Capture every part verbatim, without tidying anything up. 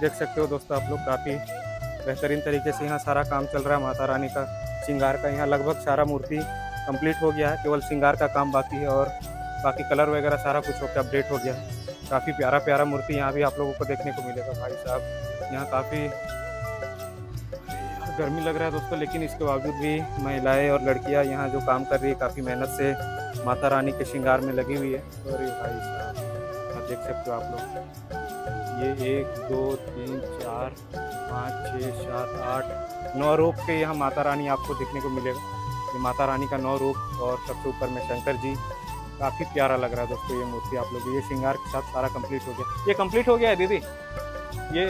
देख सकते हो दोस्तों आप लोग, काफ़ी बेहतरीन तरीके से यहाँ सारा काम चल रहा है माता रानी का श्रृंगार का। यहाँ लगभग सारा मूर्ति कंप्लीट हो गया है, केवल श्रृंगार का काम बाकी है और बाकी कलर वगैरह सारा कुछ होकर अपडेट हो गया है। काफ़ी प्यारा प्यारा मूर्ति यहाँ भी आप लोगों को देखने को मिलेगा। भाई साहब यहाँ काफ़ी गर्मी लग रहा है दोस्तों, लेकिन इसके बावजूद भी महिलाएं और लड़कियां यहाँ जो काम कर रही है काफ़ी मेहनत से माता रानी के श्रृंगार में लगी हुई है। और ये भाई साहब आप देख सकते हो आप लोग, ये एक दो तीन चार पाँच छः सात आठ नौ रूप के यहाँ माता रानी आपको देखने को मिलेगा। ये माता रानी का नौ रूप और सबसे ऊपर में शंकर जी, काफ़ी प्यारा लग रहा है दोस्तों ये मूर्ति आप लोग। ये श्रृंगार के साथ सारा कंप्लीट हो गया। ये कंप्लीट हो गया है दीदी, ये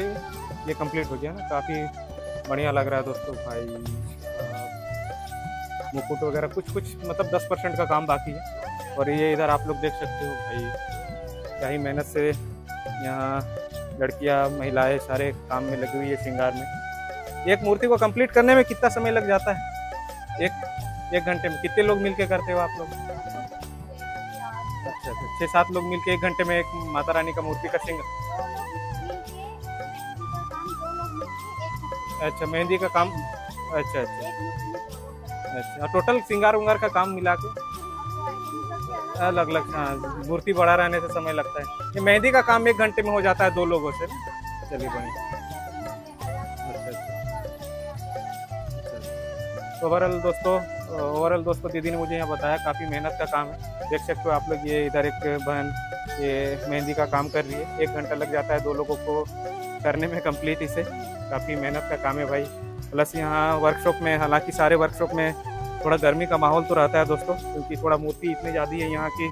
ये कंप्लीट हो गया ना, काफ़ी बढ़िया लग रहा है दोस्तों। भाई मुकुट वगैरह कुछ कुछ मतलब दस परसेंट का काम बाकी है। और ये इधर आप लोग देख सकते हो भाई, क्या ही मेहनत से यहाँ लड़कियाँ महिलाएँ सारे काम में लगी हुई है श्रृंगार में। एक मूर्ति को कंप्लीट करने में कितना समय लग जाता है? एक एक घंटे में। कितने लोग मिल के करते हो आप लोग? अच्छा अच्छा, छः सात लोग मिलके एक घंटे में एक माता रानी का मूर्ति का श्रृंगार। अच्छा, मेहंदी का काम। अच्छा अच्छा अच्छा, टोटल श्रृंगार उंगार का काम मिला के अलग अलग। हाँ, मूर्ति बड़ा रहने से समय लगता है। ये मेहंदी का काम एक घंटे में हो जाता है दो लोगों से। चलिए बढ़िया। ओवरऑल दोस्तों ओवरऑल दोस्तों दीदी ने मुझे यहाँ बताया काफ़ी मेहनत का काम है। देख सकते हो आप लोग, ये इधर एक बहन ये मेहंदी का काम कर रही है। एक घंटा लग जाता है दो लोगों को करने में कंप्लीट इसे। काफ़ी मेहनत का काम है भाई। प्लस यहाँ वर्कशॉप में, हालांकि सारे वर्कशॉप में थोड़ा गर्मी का माहौल तो रहता है दोस्तों, क्योंकि थोड़ा मूर्ति इतनी ज़्यादा है यहाँ की,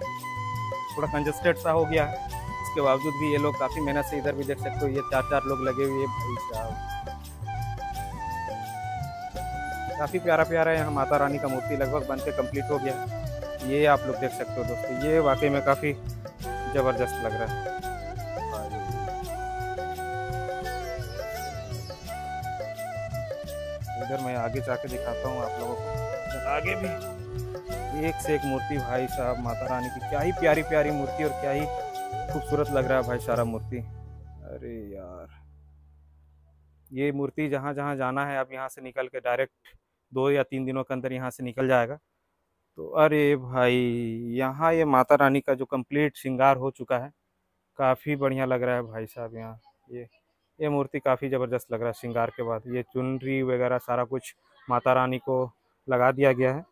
थोड़ा कंजस्टेड सा हो गया है। इसके बावजूद भी ये लोग काफ़ी मेहनत से, इधर भी देख सकते हो ये चार चार लोग लगे हुए। भाई साहब काफ़ी प्यारा प्यारा यहाँ माता रानी का मूर्ति लगभग बन के कम्प्लीट हो गया। ये आप लोग देख सकते हो दोस्तों, ये वाकई में काफ़ी ज़बरदस्त लग रहा है। इधर मैं आगे जाके दिखाता हूँ आप लोगों को, आगे भी एक से एक मूर्ति भाई साहब माता रानी की। क्या ही प्यारी प्यारी मूर्ति और क्या ही खूबसूरत लग रहा है भाई सारा मूर्ति। अरे यार, ये मूर्ति जहाँ जहाँ जाना है, अब यहाँ से निकल के डायरेक्ट दो या तीन दिनों के अंदर यहाँ से निकल जाएगा। तो अरे भाई, यहाँ ये माता रानी का जो कंप्लीट श्रृंगार हो चुका है, काफ़ी बढ़िया लग रहा है भाई साहब। यहाँ ये ये मूर्ति काफ़ी ज़बरदस्त लग रहा है श्रृंगार के बाद। ये चुनरी वगैरह सारा कुछ माता रानी को लगा दिया गया है।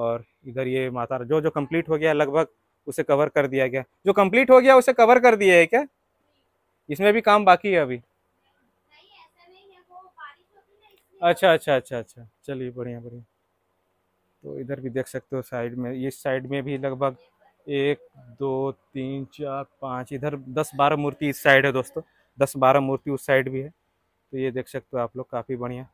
और इधर ये माता जो जो कम्प्लीट हो गया लगभग उसे कवर कर दिया गया। जो कम्प्लीट हो गया उसे कवर कर दिया है क्या? इसमें भी काम बाकी है अभी? अच्छा अच्छा अच्छा अच्छा, चलिए बढ़िया बढ़िया। तो इधर भी देख सकते हो साइड में, इस साइड में भी लगभग एक दो तीन चार पाँच, इधर दस बारह मूर्ति इस साइड है दोस्तों, दस बारह मूर्ति उस साइड भी है। तो ये देख सकते हो आप लोग, काफ़ी बढ़िया।